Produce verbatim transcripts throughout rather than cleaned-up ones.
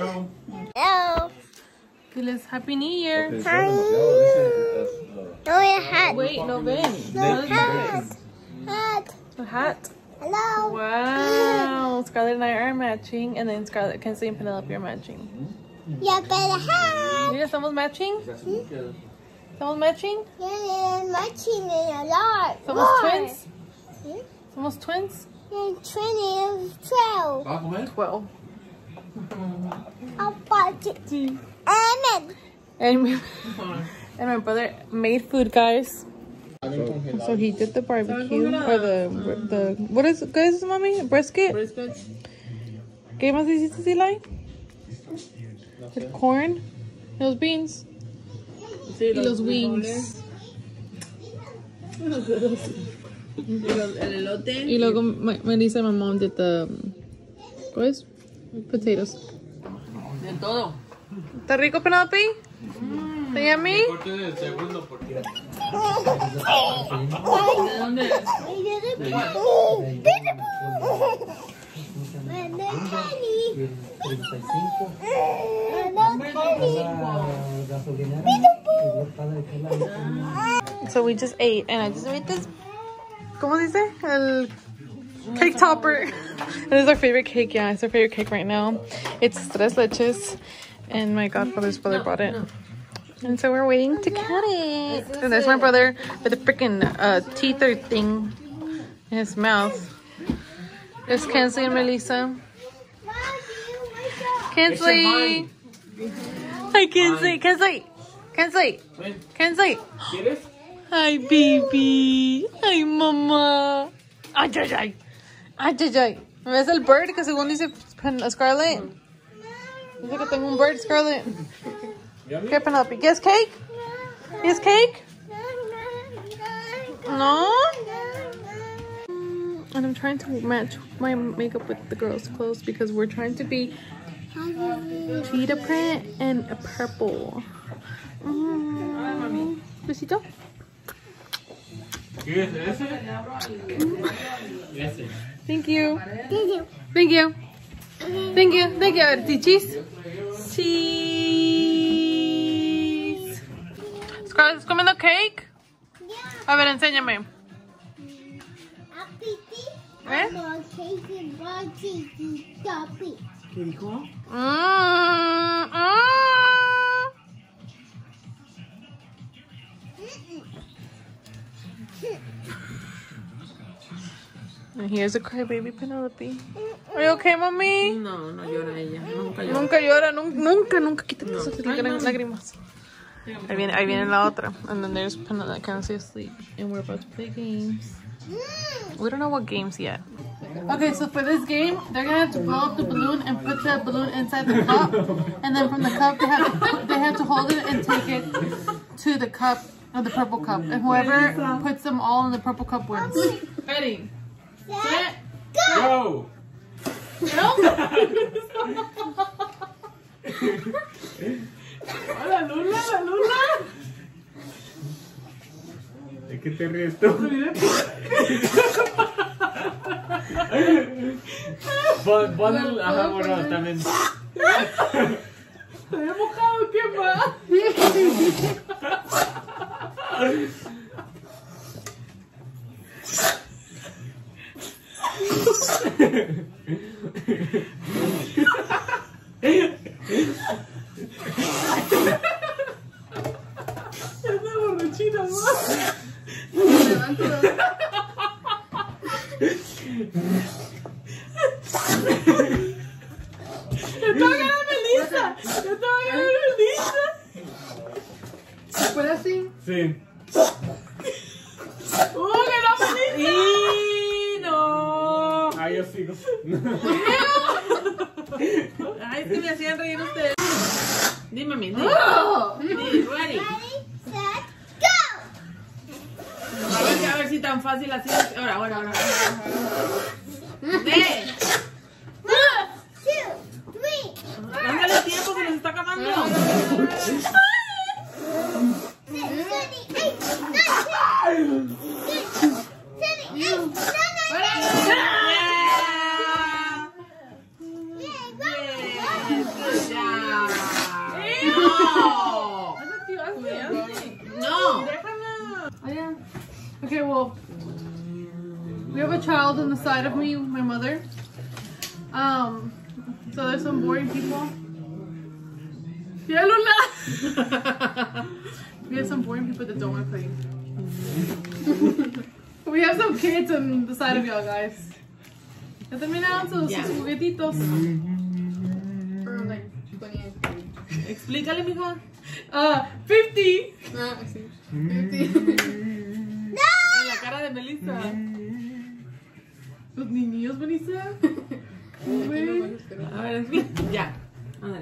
Hello. Hello. Phyllis, Happy New Year. Okay, Hi. No, your hat. Wait, no, wait. No, hat. Hat. A hat. Hello. Wow. Scarlett and I are matching, and then Scarlett, Kenzie, and Penelope are matching. Yeah, but a hat. Yeah, someone's matching? Hmm? Someone's matching? Yeah, they're matching a lot. Someone's more. Twins? Hmm? Someone's twins? Yeah, twins is twelve. twelve. I'll watch it. Amen. And, we, and my brother made food, guys. So he did the barbecue or the um, the what is it, guys, mommy? Brisket. Brisket. ¿Qué más hiciste, Eli? With corn, those beans, sí, y los wings. El elote. Y luego Melissa, my mom did the what is potatoes. De todo. ¿Está rico, Penelope? Mm. ¿Está yummy? So we just ate, and I just made this. ¿Cómo se dice? El cake topper. This is our favorite cake. Yeah, it's our favorite cake right now. It's tres leches, and my godfather's brother no, bought it. No. And so we're waiting to cut it. And there's my brother with a freaking uh, teether thing in his mouth. There's Kenzie and Melissa. Kenzie! Hi, Kenzie! Kenzie! Kenzie! Kenzie! Hi, baby! Hi, mama! Ajajay! Ajajay! ¿Ves el bird que según dice Scarlett? Dice que tengo un bird, Scarlett. ¿Qué, Penelope? ¿Yes, cake? ¿Yes, cake? No? And I'm trying to match my makeup with the girls' clothes because we're trying to be cheetah print and a purple. Mm. Besito? Thank you. Thank you. Thank you. Thank you. Thank you. Thank you. Cheese. Cheese. Scarlett's comiendo cake? Yeah. A ver, enséñame. ¿Qué dijo? And here's a crybaby Penelope. Are you okay, mommy? No, no llora ella. Nunca llora. Nunca llora. Nunca, nunca quita no. esas lágrimas. Ahí viene, ahí viene la otra. And then there's Penelope that can't stay asleep. And we're about to play games. We don't know what games yet. Okay, so for this game, they're gonna have to blow up the balloon and put that balloon inside the cup, and then from the cup they have to, they have to hold it and take it to the cup, or the purple cup, and whoever puts them all in the purple cup wins. Ready? Set? Go! No? Hola, Lula, la Lula. ¿De qué te ríes tú? Pon, pon el, ajá, bueno, también. ¿Te he mojado? ¿Qué más? Ya está borrachita, ¿no? Levanto la... Ay, es que me hacían reír ustedes. Dime, mi niño. Ready. Go. A ver, a ver si tan fácil así. Ahora, ahora, ahora. ¡Ve! Good job. No. Yeah. Okay, well, we have a child on the side of me, my mother. Um, so there's some boring people. Yeah, Luna. We have some boring people that don't want to play. We have some kids on the side of y'all, guys. Ya terminaron sus juguetitos. For like twenty-eight. Explícale, mija. Uh, fifty. Ah, sí. fifty. No. En la cara de Melissa. Los niños, Melissa. A ver, ya.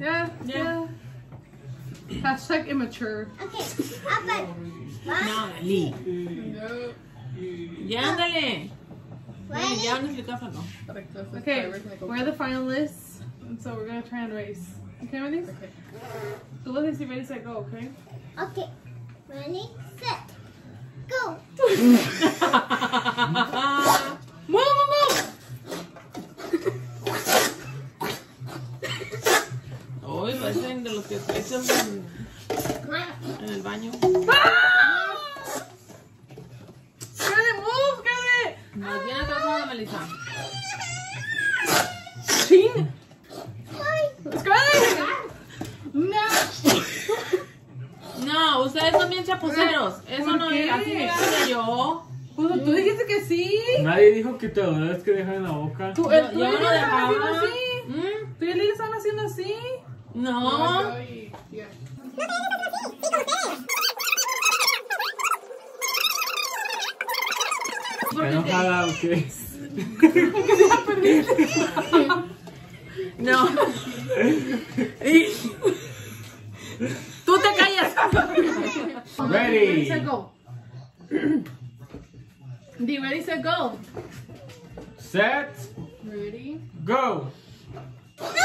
Ya, ya. Hashtag immature. Okay, Papa. No, Lee. No. Ya, ándale. Yeah, okay, we're the finalists, and so we're gonna try and race. Okay, ready? Okay. So let's see, ready, set, go, okay? Okay. Ready, set, go! Move, move, move! Hoy parecen de los que están en el baño. Más bien atrasada, Melissa. ¡Chin! ¡Scarlett! ¡No! No, ustedes son bien chapuceros. Eso no es así, me puse yo. Pues tú dijiste que sí. Nadie dijo que te debes que dejar en la boca. Tú, yo, tú yo no dejaba. ¿Mm? ¿Tú y Lili están haciendo así? No. No. Enojada, ¿o qué? Porque se va a perder. No. Tú te callas. Ready. Ready, set, go. Be ready, set, go. Set. Ready. Go. No.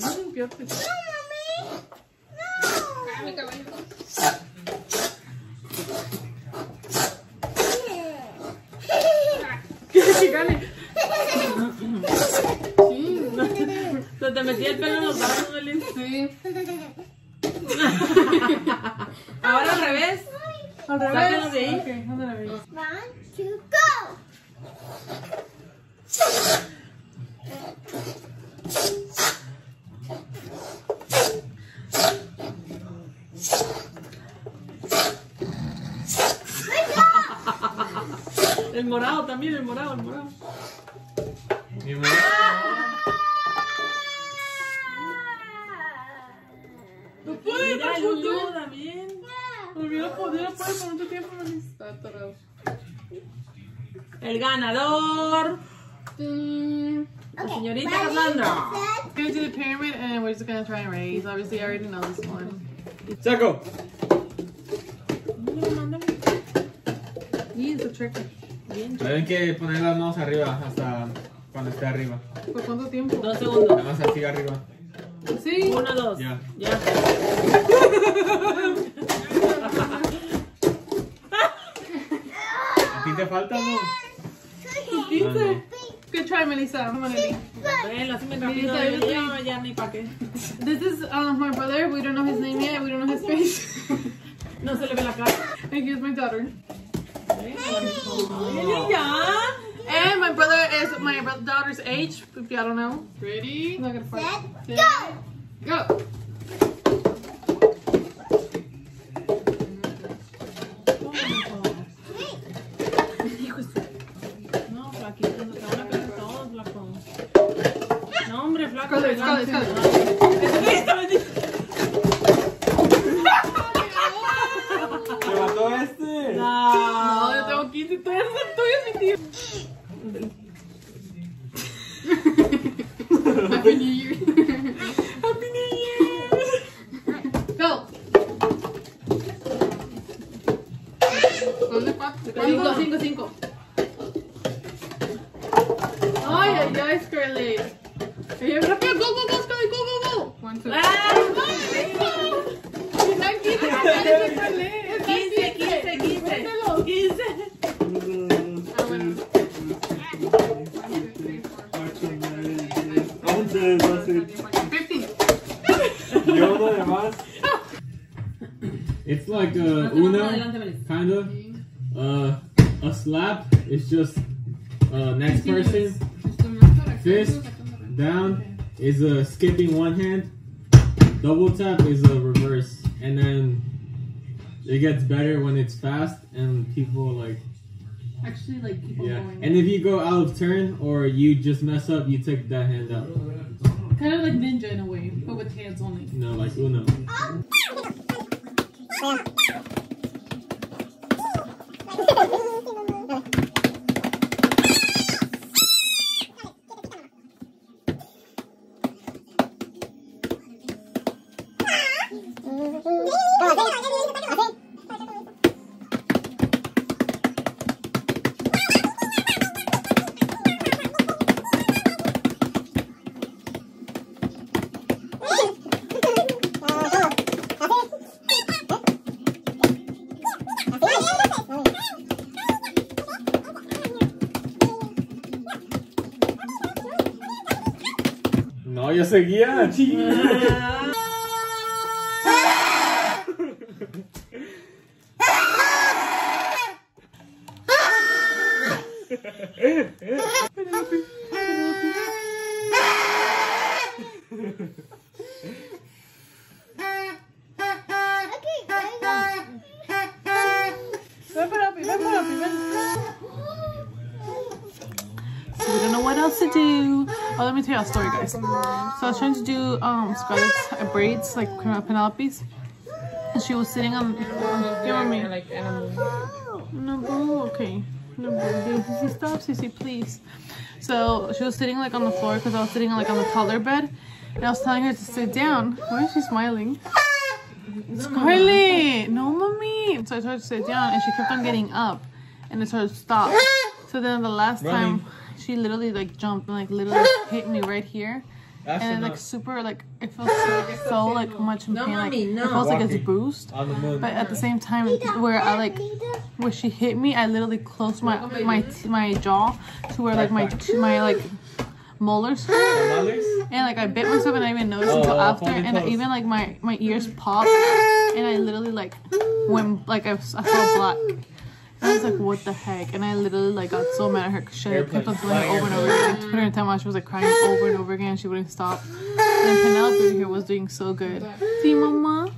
No, mommy. No. Se te metía el pelo en los barros, Belín. Sí. Ahora al revés. Al revés. Sáquenos de ahí. Okay, al revés. One, two, go. El morado también, el morado, el morado. El morado. Yo también. Olvidó poder apagar por mucho tiempo. Está atorado. El ganador. Okay, la señorita Cassandra. We're going to do the pyramid and we're just going to try and raise. Obviously, I already know this one. Seco. Y es tricky. Hay que poner las manos arriba hasta cuando esté arriba. ¿Por cuánto tiempo? Dos segundos. Nada más así arriba. Sí. Uno, dos. Ya. Yeah. Ya. Yeah. ¿A ti te falta, no? quince. Ah, no. Good try, Melissa. Come on, Lily. This is um, my brother. We don't know his name yet. We don't know his face. No se le ve la cara. And here's my daughter. Hey. And my brother is my daughter's age, if y'all don't know. Ready? I'm not gonna fart. Set, go! Go! No, flaquita, no te van a pegar todos, flaco. No, hombre, flaco. Escala, escala, escala. ¿Te mató este? No, yo tengo quince y tú eres el tuyo, mi tío. Happy New Year! Happy New Year! Go! Cinco, cinco, cinco. Ay, ay, ay, Scarlett. Go, go, go, Scarlett, go, go, go. One, two. It's like uh, Uno, kind of. Uh, a slap is just uh, next person. Fist down is a skipping one hand. Double tap is a reverse. And then it gets better when it's fast and people like... Actually, like people yeah. going... And if you go out of turn or you just mess up, you take that hand out. Kind of like ninja in a way, but with hands only. No, like Uno. No, yo seguía, chiquito. Oh, let me tell you a story, guys. So I was trying to do um Scarlett's uh, braids, like Penelope's, and she was sitting on. You know me, like animal. No boo, okay. No boo, Sissy, stop, Sissy, please. So she was sitting like on the floor because I was sitting like on the toddler bed, and I was telling her to sit down. Why is she smiling? Scarlett, no mommy. So I told her to sit down, and she kept on getting up, and it sort of stopped. So then the last Running. time. She literally like jumped and like literally hit me right here. That's and enough. Like super like it feels so, so like much in pain. Like it feels like it's bruised. But at the same time where I like where she hit me, I literally closed my my my jaw to where like my my like molars and like I bit myself and I didn't even notice until after, and even like my my ears popped and I literally like went like I, I saw black. I was like, what the heck? And I literally like got so mad at her because she Airplane. kept on doing it over and over again. She put her in time while she was like crying over and over again. She wouldn't stop. And then Penelope here was doing so good. See, mama?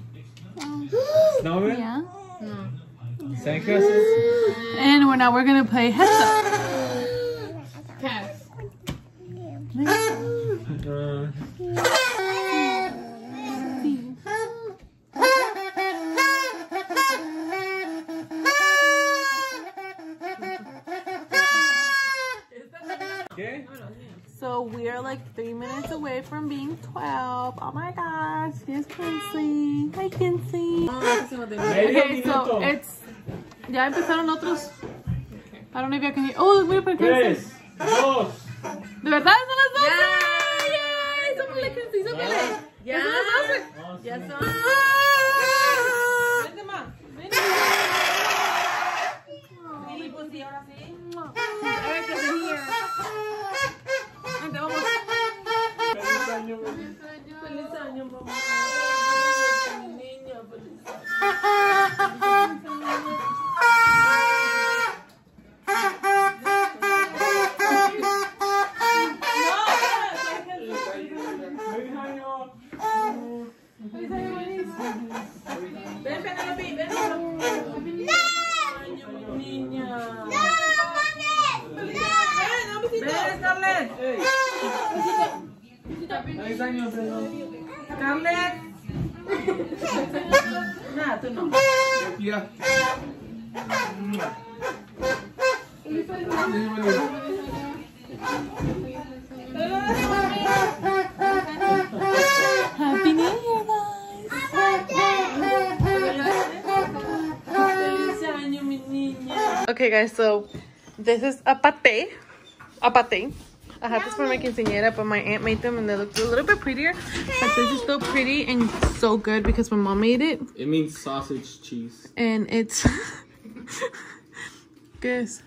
Snowman? Yeah. No. Sandcastles? And we're now we're gonna play heads up. Pass. Uh. So we are like three minutes away from being twelve. Oh my gosh, here's Kinsley. Hi Kinsley. Okay, so it's... Ya empezaron otros... I don't know if I can hear... Oh, look, we're Kinsley. Dos. ¿De verdad? Son las doce. Yay, sópele Kinsley, sópele. Ya son las doce. Ya son. Vente más. Vente más. Sí, pues sí, ahora sí. Eric is in here. Okay guys, so this is a pate, a pate. I had this for my quinceañera, but my aunt made them and they looked a little bit prettier. But this is so pretty and so good because my mom made it. It means sausage cheese. And it's... Guys.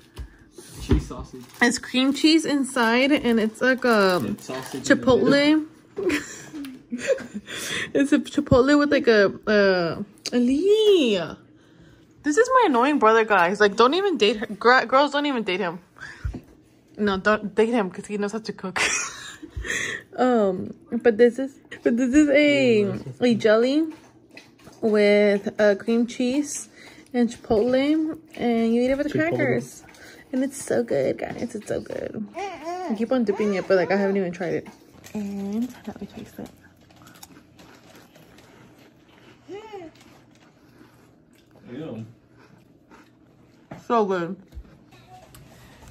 Cheese sausage. It's cream cheese inside and it's like a chipotle. It's a chipotle with like a... Uh, Lee. This is my annoying brother, guys. Like, don't even date her. Gr girls, don't even date him. No, don't date him because he knows how to cook. um, but this is but this is a a jelly with uh, cream cheese and chipotle, and you eat it with the crackers, and it's so good, guys. It's so good. I keep on dipping it, but like I haven't even tried it. And let me taste it. Ew. So good.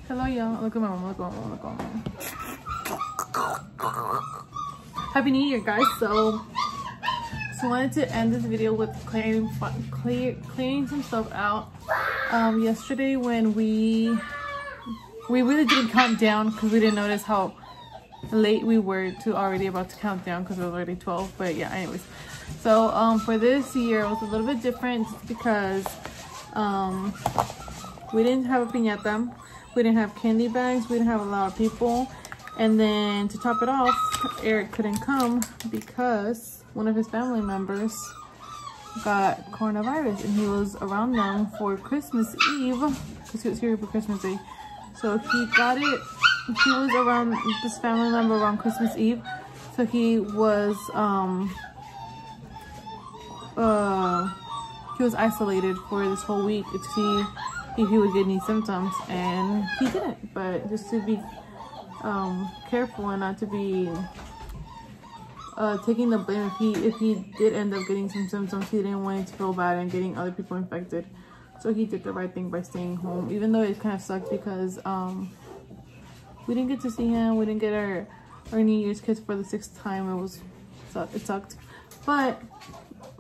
Hello, y'all. Look at my mom. Look at my mom. Look at my mom. Happy New Year, guys. So, just wanted to end this video with clearing, clear, clearing some stuff out. Um, yesterday when we we really didn't count down because we didn't notice how late we were to already about to count down because it was already twelve. But yeah, anyways. So um, for this year it was a little bit different because um, we didn't have a piñata, we didn't have candy bags, we didn't have a lot of people, and then to top it off, Eric couldn't come because one of his family members got coronavirus and he was around them for Christmas Eve because he was here for Christmas Day. So he got it, he was around this family member around Christmas Eve, so he was um, Uh, he was isolated for this whole week to see if he would get any symptoms, and he didn't. But just to be um, careful and not to be uh, taking the blame, if he if he did end up getting some symptoms, he didn't want it to feel bad and getting other people infected. So he did the right thing by staying home, even though it kind of sucked because um, we didn't get to see him. We didn't get our our New Year's kiss for the sixth time. It was it sucked, but.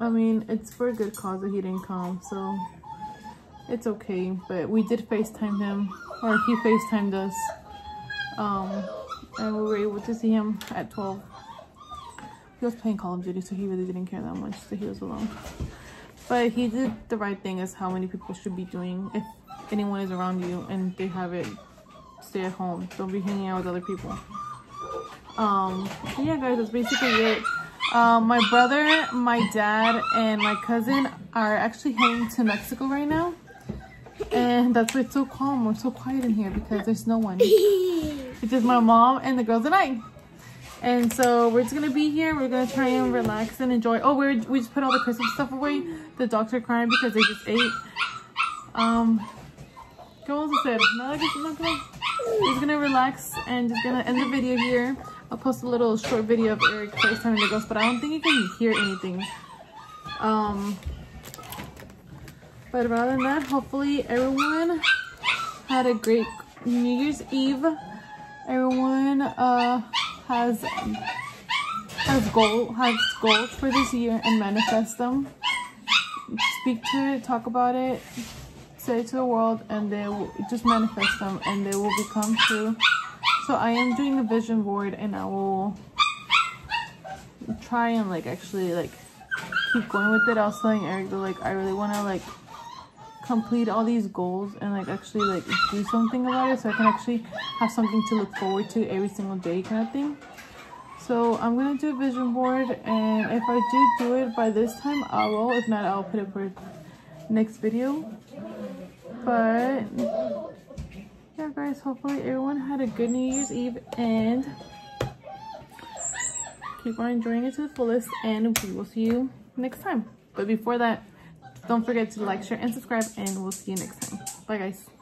I mean, it's for a good cause that he didn't come, so it's okay. But we did FaceTime him, or he FaceTimed us, um, and we were able to see him at twelve. He was playing Call of Duty, so he really didn't care that much that he was alone. But he did the right thing, as how many people should be doing. If anyone is around you and they have it, stay at home. Don't be hanging out with other people. Um, yeah, guys, that's basically it. Um, my brother, my dad, and my cousin are actually heading to Mexico right now, and that's why it's so calm. We're so quiet in here because there's no one. It's just my mom and the girls and I, and so we're just gonna be here. We're gonna try and relax and enjoy. Oh, we we just put all the Christmas stuff away. The dogs are crying because they just ate. Um, girls, I said, no, not gonna. We're just gonna relax and just gonna end the video here. I'll post a little short video of Eric FaceTiming the girls, but I don't think you can hear anything. Um, but rather than that, hopefully everyone had a great New Year's Eve. Everyone uh, has um, has goal has goals for this year and manifest them. Speak to it, talk about it, say it to the world, and they will just manifest them, and they will become true. So I am doing the vision board, and I will try and like actually like keep going with it. I was telling Eric that like I really want to like complete all these goals and like actually like do something about it, so I can actually have something to look forward to every single day, kind of thing. So I'm gonna do a vision board, and if I do do it by this time, I will. If not, I'll put it for next video. But yeah, guys, hopefully everyone had a good New Year's Eve, and keep on enjoying it to the fullest, and we will see you next time. But before that, don't forget to like, share, and subscribe, and we'll see you next time. Bye, guys.